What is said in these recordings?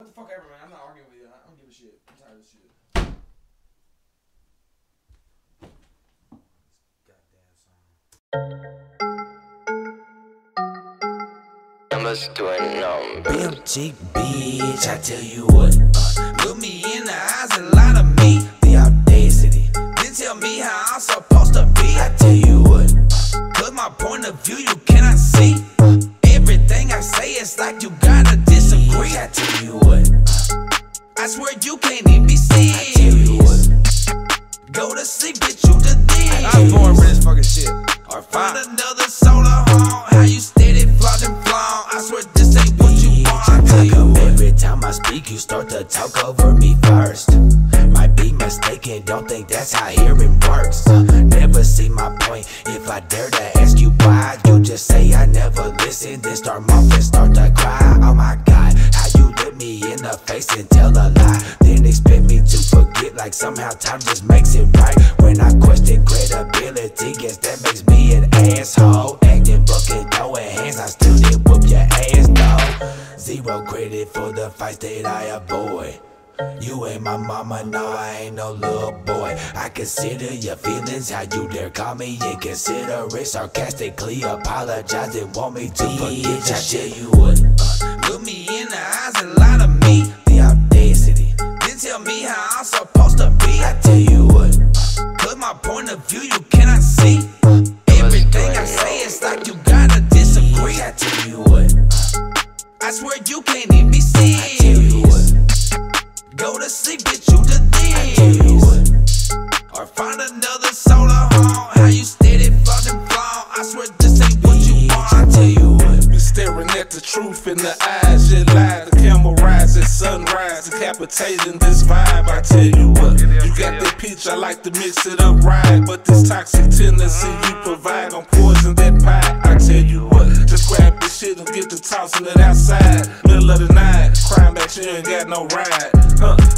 What the fuck ever, man. I'm not arguing with you. I don't give a shit. I'm tired of this shit. Numbers doing numbers. Real cheap bitch, I tell you what. Look me in the eyes and lie to me. The audacity. Then tell me how I'm supposed to be. I tell you what. Cause my point of view you cannot see. Everything I say it's like you gotta disagree. I tell you what. I swear you can't even be serious. I tell you what. Go to sleep, bitch, you the dick. I'm born for this fucking shit. Or find another soda hall. How you steady flawed and flawed? I swear this ain't what you want. I tell you what. Every time I speak, you start to talk over me first. Might be mistaken, don't think that's how hearing works. Never see my point if I dare to ask you why. You just say I never listen, then start muffin and start to cry. Oh my god, how you look me in the face and tell a lie? Then expect me to forget like somehow time just makes it right. When I question credibility, guess that makes me an asshole, acting bucket, throwing hands. I still did whoop your ass though. Zero credit for the fights that I avoid. You ain't my mama, no, I ain't no little boy. I consider your feelings, how you dare call me inconsiderate, sarcastically apologizing, want me to forget the shit you would. Look me in the eyes and lie to me, the audacity. Then tell me how I'm supposed to be. I tell you what. Cause my point of view you cannot see. Everything I say it's like you gotta disagree. I tell you what. I swear you can't even be serious. Go to sleep, bitch, you the dick. Or find another soda hall. How you steady flawed and flawed? I swear this ain't what you want. I tell you what. You're staring at the truth in the eyes. You lie, the camera rises, sunrise, decapitating this vibe. I tell you what. You got that peach, I like to mix it up right, but this toxic tendency you provide on poison that pie. I tell you what. Just grab this shit and get to tossing it outside. Middle of the night, crime action, you ain't got no ride.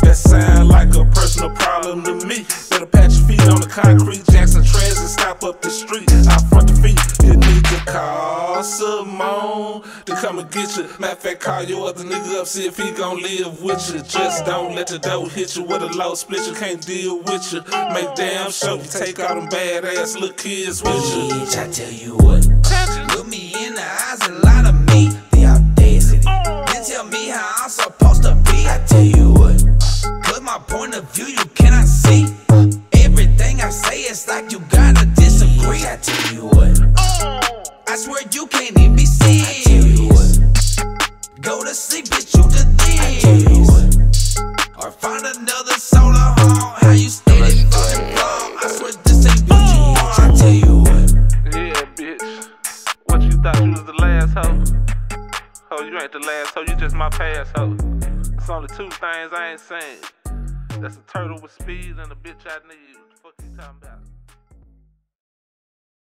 That sound like a personal problem to me. Better pat your feet on the concrete, Jackson Trez, and stop up the street. I front the feet, you need to call Simone to come and get you. Matter of fact, call your other nigga up, see if he gon' live with you. Just don't let the dough hit you with a low split, you can't deal with you. Make damn sure you take all them bad ass little kids with you. Bitch, I tell you what. Look me in the eyes and lie to me, the audacity. Then tell me how I'm supposed to be. I tell you what. Cause my point of view you cannot see. Everything I say it's like you gotta disagree. I tell you what. I swear you can't even be serious. I tell you what. Go to sleep, bitch, you the dick. I tell you what. Or find another soda hall. How you steady fucking wrong? I swear this ain't what you want. I tell you what. Yeah, bitch. What you thought you was the last hoe? Oh, you ain't the last hoe, you just my past hoe. It's only two things I ain't saying. That's a turtle with speed and a bitch I need. What the fuck you talking about?